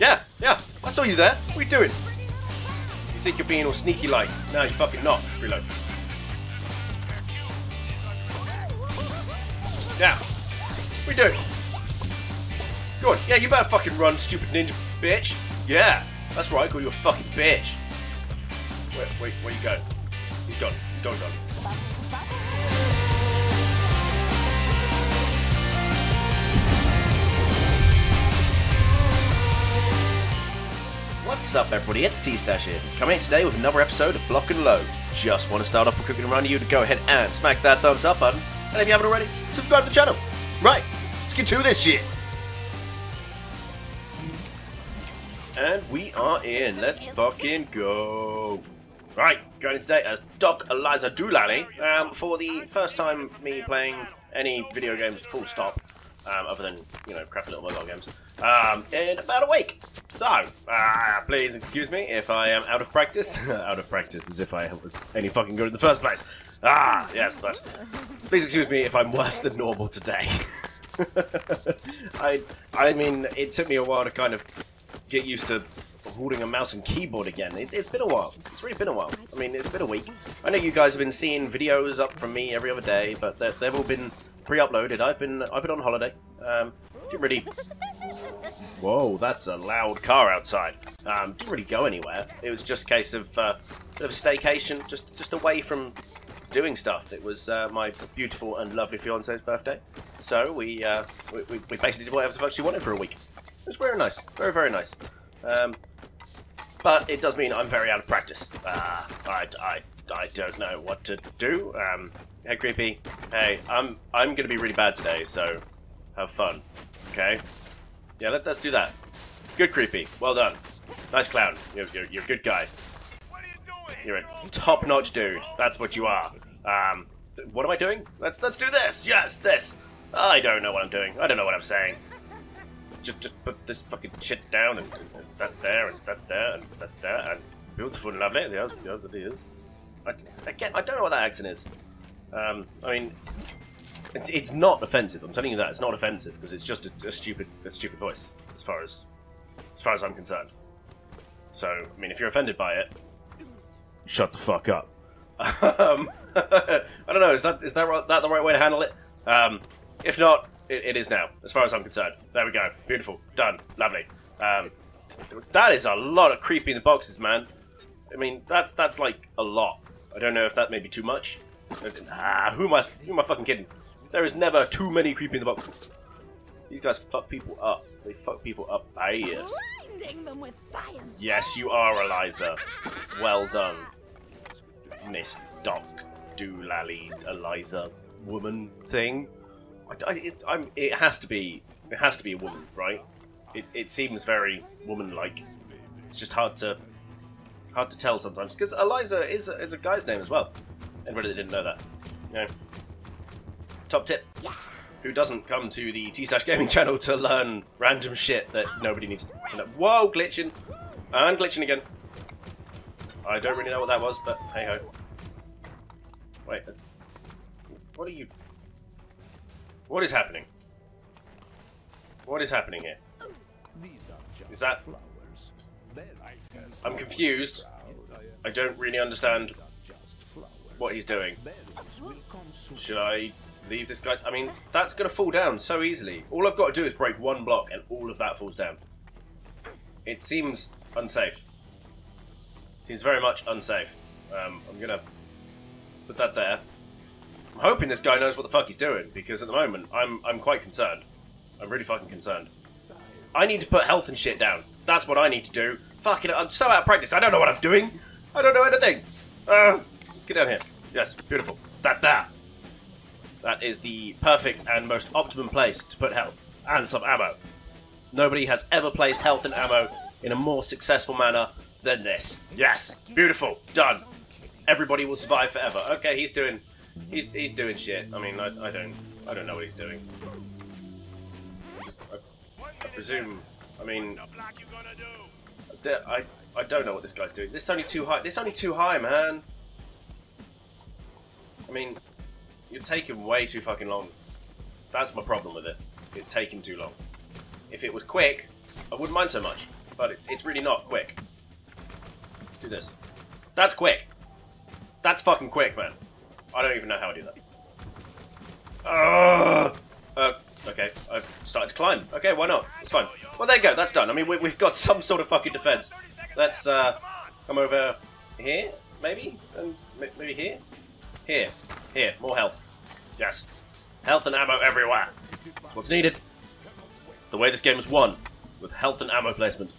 Yeah, I saw you there. What are you doing? You think you're being all sneaky like? No, you're fucking not. Let's reload. Yeah. What are you doing? Go on. Yeah, you better fucking run, stupid ninja bitch. Yeah. That's right, I call you a fucking bitch. Wait, where you going? He's gone. He's gone. What's up, everybody? It's T-Stash here, coming in today with another episode of Block and Load. Just want to start off by quickly reminding you to go ahead and smack that thumbs up button. And if you haven't already, subscribe to the channel. Right, let's get to this shit. And we are in. Let's fucking go. Right, going in today as Doc Eliza Doolally. For the first time, me playing any video games, full stop, other than, you know, crappy little mobile games, in about a week. So, please excuse me if I am out of practice. Out of practice as if I was any fucking good in the first place. Ah, yes, but please excuse me if I'm worse than normal today. I mean, it took me a while to kind of get used to holding a mouse and keyboard again. It's been a while. It's really been a while. I mean, it's been a week. I know you guys have been seeing videos up from me every other day, but they've all been pre-uploaded. I've been on holiday. Didn't really. Whoa, that's a loud car outside. Didn't really go anywhere. It was just a case of a staycation, just away from doing stuff. It was my beautiful and lovely fiance's birthday, so we basically did whatever the fuck she wanted for a week. It was very nice, very, very nice. But it does mean I'm very out of practice. I don't know what to do. Hey, Creepy. Hey, I'm gonna be really bad today, so have fun. Okay. Yeah, let's do that. Good, Creepy. Well done. Nice clown. You're a good guy. You're a top-notch dude. That's what you are. What am I doing? Let's do this. Yes, this. I don't know what I'm doing. I don't know what I'm saying. Just put this fucking shit down and that there and that there and that there and beautiful and lovely. Yes, it is. Again, I don't know what that accent is. I mean, it's not offensive. I'm telling you that it's not offensive because it's just a stupid voice as far as I'm concerned. So I mean, if you're offended by it. Shut the fuck up. I don't know, is that the right way to handle it? If not, it is now, as far as I'm concerned. There we go. Beautiful. Done. Lovely. That is a lot of creepy in the boxes, man. I mean, that's like a lot. I don't know if that may be too much. Who am I fucking kidding? There is never too many creepy in the boxes. These guys fuck people up. They fuck people up by ear. Them with fire. Yes, you are, Eliza. Well done, Miss Doc Doolally, Eliza woman thing. It has to be a woman, right? It seems very woman-like. It's just hard to tell sometimes because Eliza is a guy's name as well. Everybody that didn't know that. No. Top tip. Yeah. Who doesn't come to the T-Stash Gaming channel to learn random shit that nobody needs to know. Whoa, glitching! And glitching again. I don't really know what that was, but hey-ho. Wait. What are you... What is happening? What is happening here? Is that... I'm confused. I don't really understand what he's doing. Should I... leave this guy. I mean, that's going to fall down so easily. All I've got to do is break one block and all of that falls down. It seems unsafe. Seems very much unsafe. I'm going to put that there. I'm hoping this guy knows what the fuck he's doing because at the moment I'm quite concerned. I'm really fucking concerned. I need to put health and shit down. That's what I need to do. Fucking, I'm so out of practice. I don't know what I'm doing. I don't know anything. Let's get down here. Yes, beautiful. That. That is the perfect and most optimum place to put health and some ammo. Nobody has ever placed health and ammo in a more successful manner than this. Yes, beautiful, done. Everybody will survive forever. Okay, he's doing shit. I mean, I don't know what he's doing. I presume. I mean, I don't know what this guy's doing. This is only too high. This is only too high, man. I mean. You're taking way too fucking long. That's my problem with it. It's taking too long. If it was quick, I wouldn't mind so much. but it's really not quick. Let's do this. That's quick. That's fucking quick, man. I don't even know how I do that. Okay, I've started to climb. Okay, why not? It's fine. Well, there you go, that's done. I mean, we've got some sort of fucking defense. Let's, come over here, maybe? And maybe here? Here. Here, more health. Yes. Health and ammo everywhere. What's needed? The way this game is won, with health and ammo placement.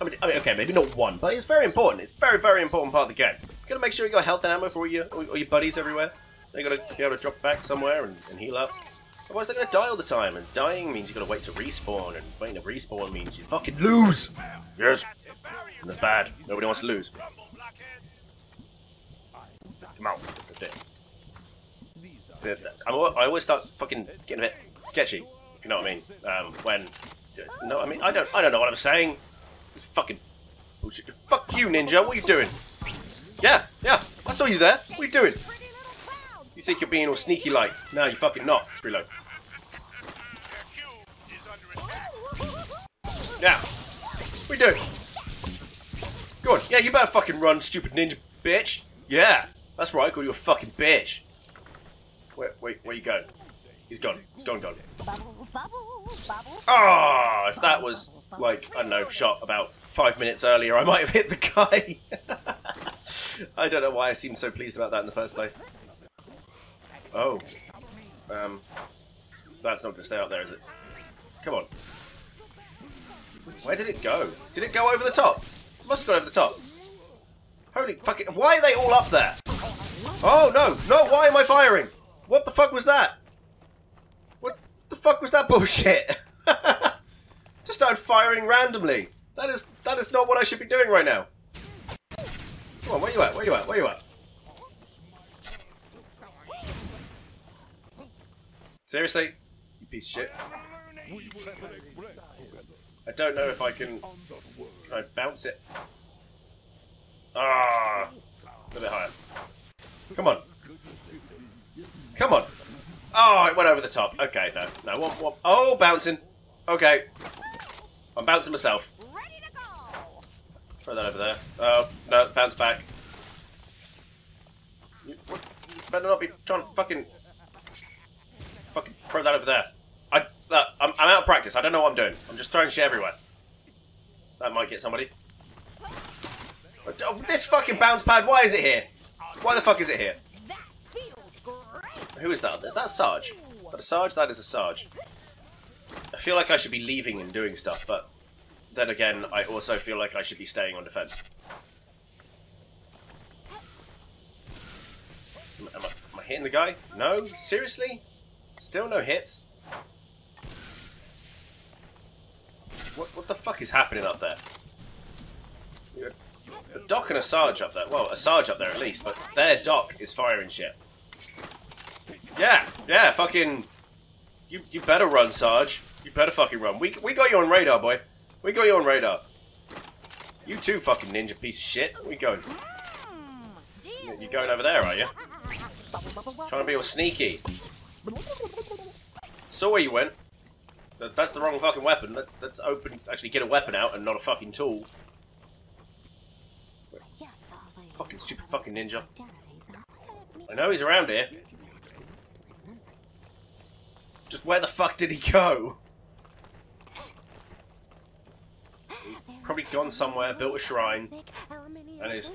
I mean, okay, maybe not one, but it's very important. It's very, very important part of the game. You gotta make sure you got health and ammo for all your buddies everywhere. They gotta be able to drop back somewhere and heal up. Otherwise they're gonna die all the time, and dying means you gotta wait to respawn, and waiting to respawn means you fucking lose! Yes! And that's bad. Nobody wants to lose. Come out. See, I always start fucking getting a bit sketchy, if you know what I mean. I don't know what I'm saying. This is fucking bullshit. Fuck you, ninja, what are you doing? Yeah, I saw you there. What are you doing? You think you're being all sneaky like? No, you're fucking not. Just reload. Yeah. What are you doing? Go on. Yeah, you better fucking run, stupid ninja bitch. Yeah. That's right, I call you a fucking bitch. Where you going? He's gone. He's gone. Oh, if that was, like, I don't know, shot about 5 minutes earlier, I might have hit the guy. I don't know why I seemed so pleased about that in the first place. Oh. That's not going to stay out there, is it? Come on. Where did it go? Did it go over the top? It must have gone over the top. Holy fucking... Why are they all up there? Oh, no! No, why am I firing? What the fuck was that? What the fuck was that bullshit? Just started firing randomly. That is not what I should be doing right now. Come on, where you at? Where you at? Where you at? Seriously? You piece of shit. I don't know if I can... Can I bounce it? Ah! A little bit higher. Come on. Come on. Oh, it went over the top. Okay, no. What? Oh, bouncing. Okay. I'm bouncing myself. Throw that over there. Oh, no, bounce back. You better not be trying to fucking... Fucking throw that over there. I'm out of practice. I don't know what I'm doing. I'm just throwing shit everywhere. That might get somebody. Oh, this fucking bounce pad, why is it here? Why the fuck is it here? Who is that? Is that Sarge? Is that a Sarge? That is a Sarge. I feel like I should be leaving and doing stuff, but then again, I also feel like I should be staying on defense. Am I hitting the guy? No? Seriously? Still no hits? What the fuck is happening up there? A Doc and a Sarge up there. Well, a Sarge up there at least, but their Doc is firing shit. Yeah, fucking... You better run, Sarge. You better fucking run. We got you on radar, boy. We got you on radar. You too, fucking ninja piece of shit. Where are you going? You going over there, are you? Trying to be all sneaky. Saw where you went. That's the wrong fucking weapon. Let's open... Actually, get a weapon out and not a fucking tool. Fucking stupid fucking ninja. I know he's around here. Just where the fuck did he go? He's probably gone somewhere, built a shrine, and is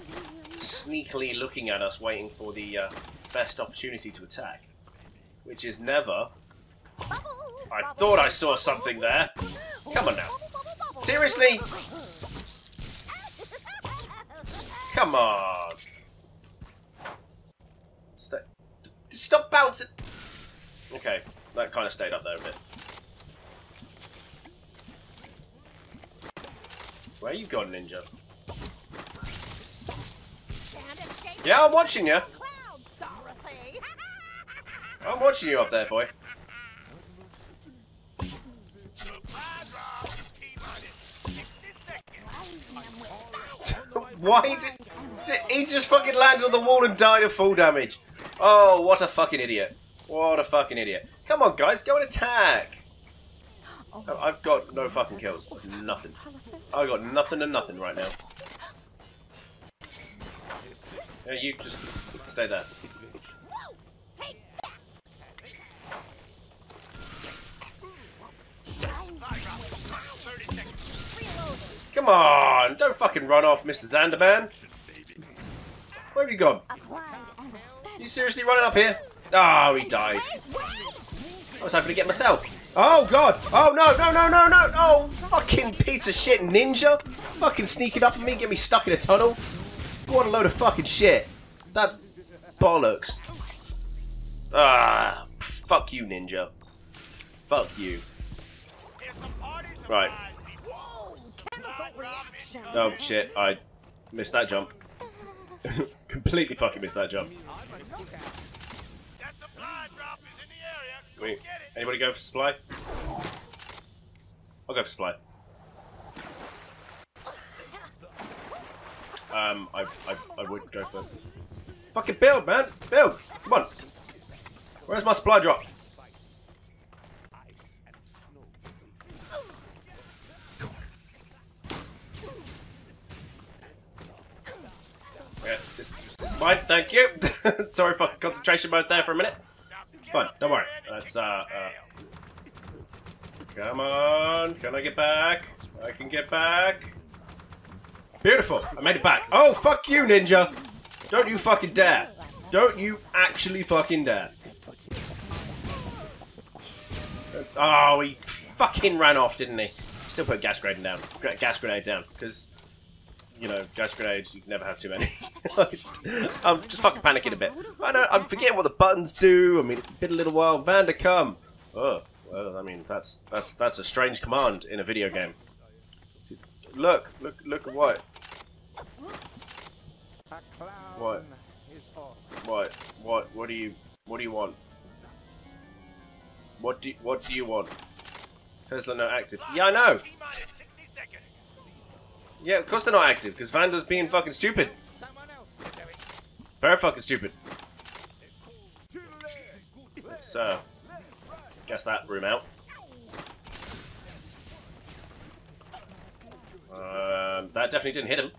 sneakily looking at us, waiting for the best opportunity to attack. Which is never... I thought I saw something there. Come on now. Seriously? Come on. Stay. Stop bouncing. Okay, that kind of stayed up there a bit. Where you gone, ninja? Yeah, I'm watching you. I'm watching you up there, boy. Why did he just fucking land on the wall and died of full damage? Oh, what a fucking idiot. What a fucking idiot. Come on, guys, go and attack. I've got no fucking kills. Nothing. I've got nothing and nothing right now. Yeah, you just stay there. Come on! Don't fucking run off, Mr. Zanderman! Where have you gone? You seriously running up here? Oh, he died. I was hoping to get myself. Oh, God! Oh, no, no, no, no, no! Oh, fucking piece of shit ninja! Fucking sneaking up on me, get me stuck in a tunnel. What a load of fucking shit. That's bollocks. Ah, fuck you, ninja. Fuck you. Right. Oh, shit. I missed that jump. Completely fucking missed that jump. Wait, anybody go for supply? I'll go for supply. I would go for... Fucking build, man! Build! Come on! Where's my supply drop? Yeah, it's fine, thank you. Sorry for concentration mode there for a minute. It's fine, don't worry. That's come on, can I get back? I can get back. Beautiful, I made it back. Oh, fuck you, ninja. Don't you fucking dare. Don't you actually fucking dare. Oh, he fucking ran off, didn't he? Still put gas grenade down, because... You know, gas grenades, you can never have too many. I'm just fucking panicking a bit. I'm forgetting what the buttons do. I mean, it's been a little while. Vander, come. Oh, well, I mean, that's a strange command in a video game. Look, look, look at what? What? What? What? What do you want? What do you want? Tesla not active. Yeah, I know. Yeah, of course they're not active, because Vanda's being fucking stupid. Very fucking stupid. Let's, guess that room out. That definitely didn't hit him.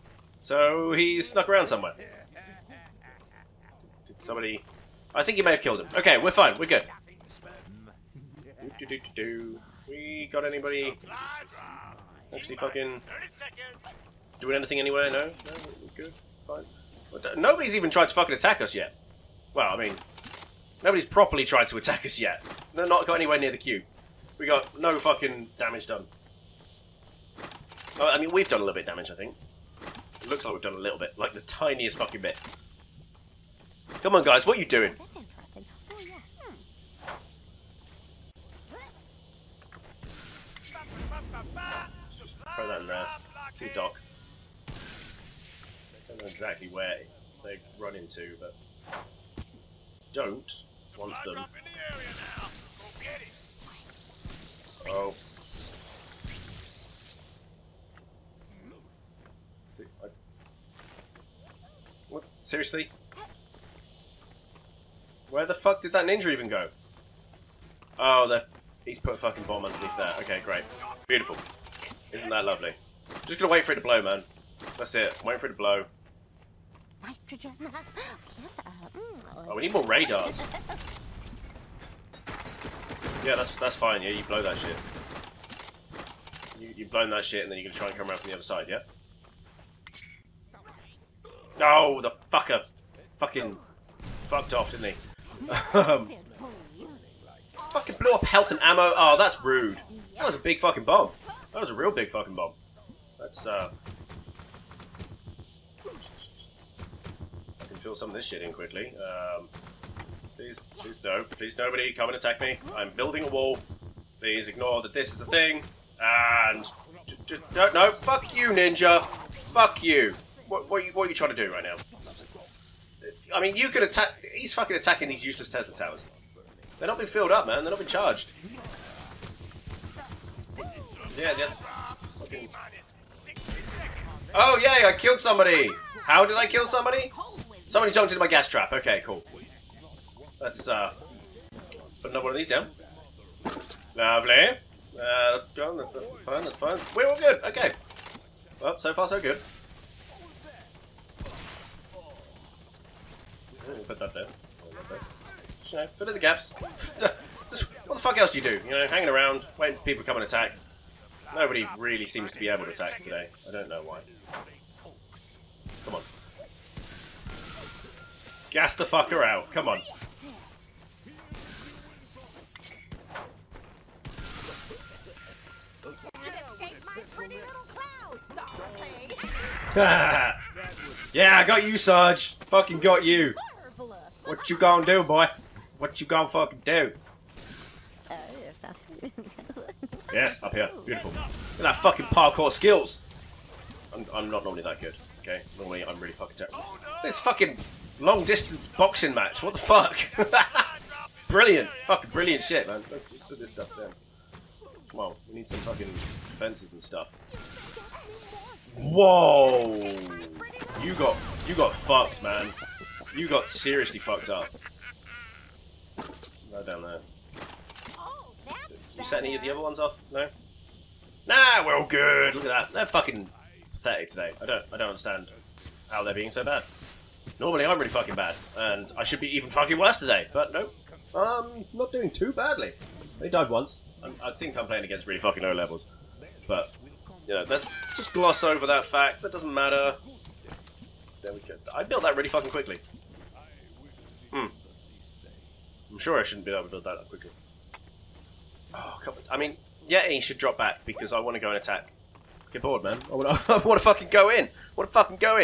So he snuck around somewhere. Did somebody... I think he may have killed him. Okay, we're fine, we're good. We got anybody... Actually fucking... Doing anything anywhere? No? No? We're good? Fine. Nobody's even tried to fucking attack us yet. Well, I mean... Nobody's properly tried to attack us yet. They're not got anywhere near the queue. We got no fucking damage done. Oh, I mean, we've done a little bit of damage, I think. It looks like we've done a little bit. Like the tiniest fucking bit. Come on, guys. What are you doing? Throw that in there. See Doc. I don't know exactly where they run into, but don't want them. Oh. See, what? Seriously? Where the fuck did that ninja even go? Oh, he's put a fucking bomb underneath there. Okay, great. Beautiful. Isn't that lovely? Just gonna wait for it to blow, man. That's it. Wait for it to blow. Oh, we need more radars. Yeah, that's fine. Yeah, you blow that shit. You've blown that shit, and then you're gonna try and come around from the other side. Yeah. Oh, the fucker! Fucking fucked off, didn't he? Fucking blew up health and ammo. Oh, that's rude. That was a big fucking bomb. That was a real big fucking bomb. Let's, I can fill some of this shit in quickly. Please no. Please nobody come and attack me. I'm building a wall. Please ignore that this is a thing. And... No, fuck you, ninja. Fuck you. What are you trying to do right now? I mean, you could attack... He's fucking attacking these useless Tesla towers. They're not being filled up, man. They're not being charged. Yeah, that's fucking... Oh, yay, I killed somebody! How did I kill somebody? Somebody jumped into my gas trap. Okay, cool. Let's, put another one of these down. Lovely. That's gone. That's fine. That's fine. We're all good. Okay. Well, so far so good. We'll put that there. You know, fill in the gaps. What the fuck else do you do? You know, hanging around, waiting for people to come and attack. Nobody really seems to be able to attack today. I don't know why. Come on. Gas the fucker out. Come on. Yeah, I got you, Sarge. Fucking got you. What you gonna do, boy? What you gonna fucking do? Yes, up here. Beautiful. Look at that fucking parkour skills. I'm not normally that good, okay? Normally I'm really fucking terrible. This fucking long distance boxing match. What the fuck? Brilliant. Fucking brilliant shit, man. Let's just put this stuff down. Come on. We need some fucking defenses and stuff. Whoa. You got fucked, man. You got seriously fucked up. Right down there. You set any of the other ones off? No? Nah, we're all good. Look at that. They're fucking pathetic today. I don't understand how they're being so bad. Normally I'm really fucking bad, and I should be even fucking worse today, but nope. Not doing too badly. They died once. I think I'm playing against really fucking low levels. But you know, let's just gloss over that fact. That doesn't matter. There we go. I built that really fucking quickly. Hmm. I'm sure I shouldn't be able to build that up quickly. Oh, come on. I mean, yeah, he should drop back because I want to go and attack. Get bored, man. I want to fucking go in.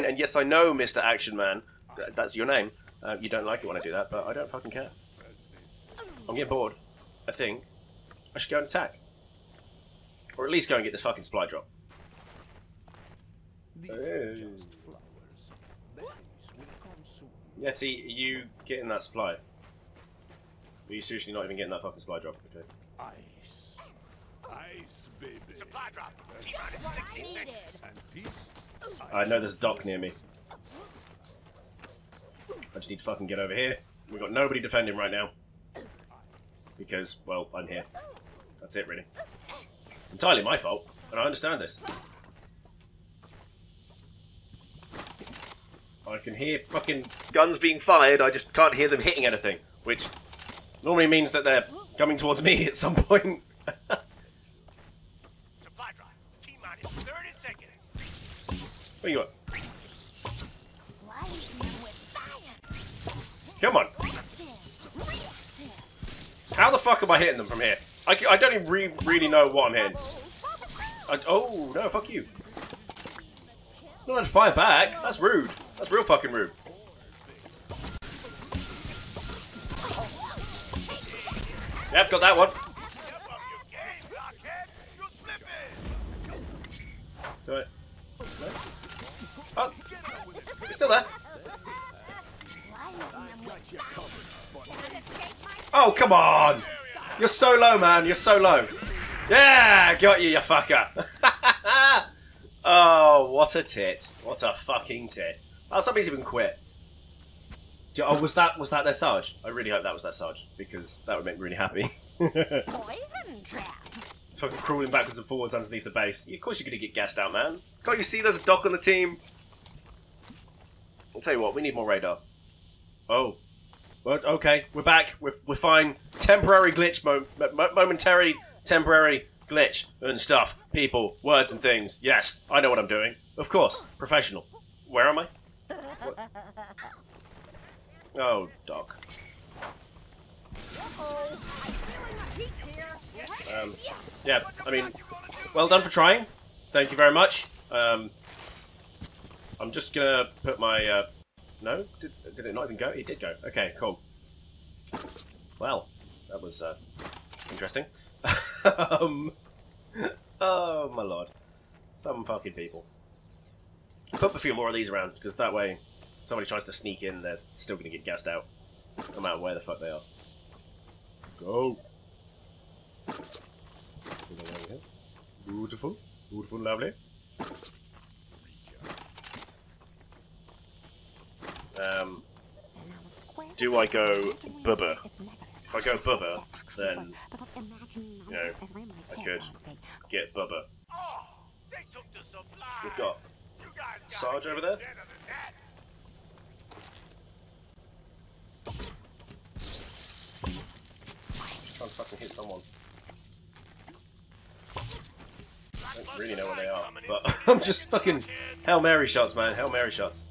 And yes, I know, Mr. Action Man, that's your name. You don't like it when I do that, but I don't fucking care. I'm getting bored. I think I should go and attack, or at least go and get this fucking supply drop. Hey. Yeti, are you getting that supply? Are you seriously not even getting that fucking supply drop? Okay. Ice. Ice, baby. Supply drop. I know there's a dock near me. I just need to fucking get over here. We've got nobody defending right now. Because, well, I'm here. That's it, really. It's entirely my fault, and I understand this. I can hear fucking guns being fired, I just can't hear them hitting anything. Which normally means that they're coming towards me at some point. Supply drive. T-minus 30 seconds. Where you at? Come on. How the fuck am I hitting them from here? I don't even really know what I'm hitting. Oh, no, fuck you. Not enough to fire back. That's rude. That's real fucking rude. Yep, got that one. Do it. Oh, you're still there. Oh, come on. You're so low, man. You're so low. Yeah, got you, you fucker. Oh, what a tit. What a fucking tit. Oh, somebody's even quit. Oh, was that their Sarge? I really hope that was their Sarge, because that would make me really happy. It's fucking crawling backwards and forwards underneath the base. Yeah, of course you're going to get gassed out, man. Can't you see there's a dock on the team? I'll tell you what, we need more radar. Oh. Well, okay, we're back. We're fine. Temporary glitch, momentary temporary glitch and stuff. People, words and things. Yes, I know what I'm doing. Of course, professional. Where am I? What? Oh, Doc. Yeah, I mean, well done for trying. Thank you very much. I'm just gonna put my, no? Did it not even go? It did go. Okay, cool. Well, that was, interesting. Oh my lord. Some fucking people. Put a few more of these around, because that way... somebody tries to sneak in, they're still going to get gassed out. No matter where the fuck they are. Go! Beautiful. Beautiful, lovely. Do I go Bubba? If I go Bubba, then, you know, I could get Bubba. We've got Sarge over there. Trying to fucking hit someone. I don't really know where they are, but I'm just fucking Hail Mary shots, man. Hail Mary shots.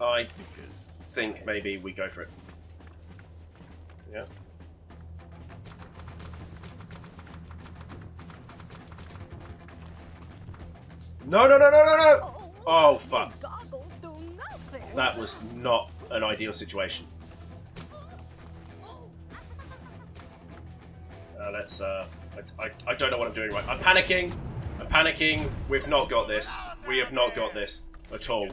I think maybe we go for it. Yeah. No, no, no, no, no, no! Oh, fuck. That was not an ideal situation. Let's, I don't know what I'm doing right. I'm panicking. I'm panicking. We've not got this. We have not got this at all.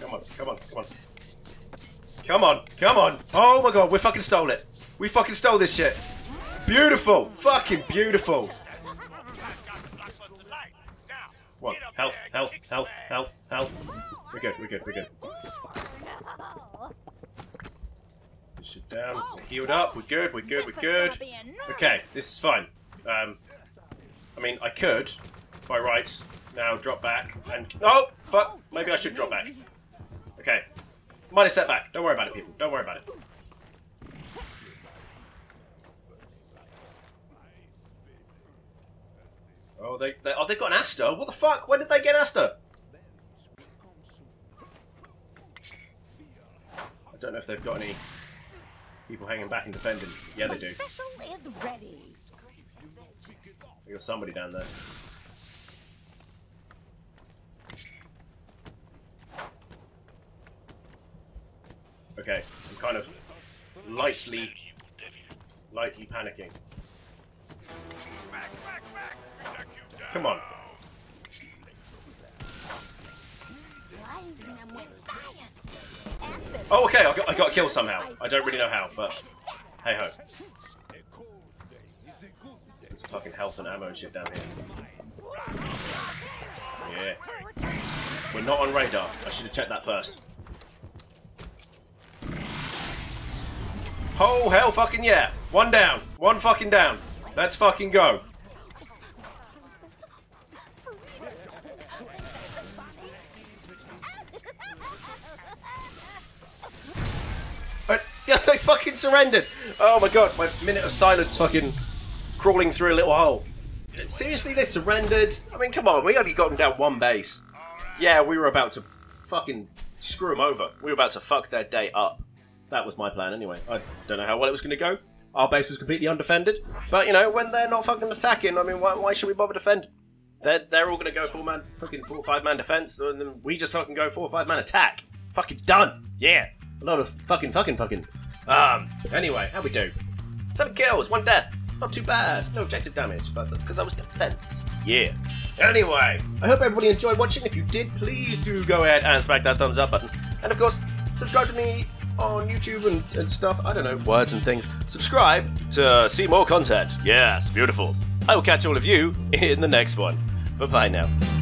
Come on, come on, come on. Come on, come on. Oh my god, we fucking stole it. We fucking stole this shit. Beautiful. Fucking beautiful. What? Health, health, health, health, health. We're good, we're good, we're good. Shit down. We're healed up. We're good, we're good, we're good. Okay, this is fine. I mean, I could, by rights, now drop back and... Oh, fuck. Maybe I should drop back. Okay. Minor setback. Don't worry about it, people. Don't worry about it. Oh, they got an Asta? What the fuck? When did they get Asta? I don't know if they've got any people hanging back and defending. Yeah, they do. They got somebody down there. Okay, I'm kind of lightly panicking. Come on. Oh, okay, I got killed somehow. I don't really know how, but hey-ho. There's fucking health and ammo and shit down here. Yeah. We're not on radar. I should have checked that first. Oh, hell fucking yeah. One down. One fucking down. Let's fucking go. They fucking surrendered. Oh my god, my minute of silence fucking crawling through a little hole. Seriously, they surrendered? I mean, come on, we only got them down one base. Yeah, we were about to fucking screw them over. We were about to fuck their day up. That was my plan anyway. I don't know how well it was going to go. Our base was completely undefended. But, you know, when they're not fucking attacking, I mean, why should we bother defend? They're all going to go fucking 4-5 man defense, and then we just fucking go 4-5 man attack. Fucking done. Yeah. A lot of fucking. Anyway, how we do? 7 kills, 1 death. Not too bad. No objective damage, but that's because I was defense. Yeah. Anyway, I hope everybody enjoyed watching. If you did, please do go ahead and smack that thumbs up button. And of course, subscribe to me on YouTube and stuff. I don't know, words and things. Subscribe to see more content. Yes, beautiful. I will catch all of you in the next one. Bye-bye now.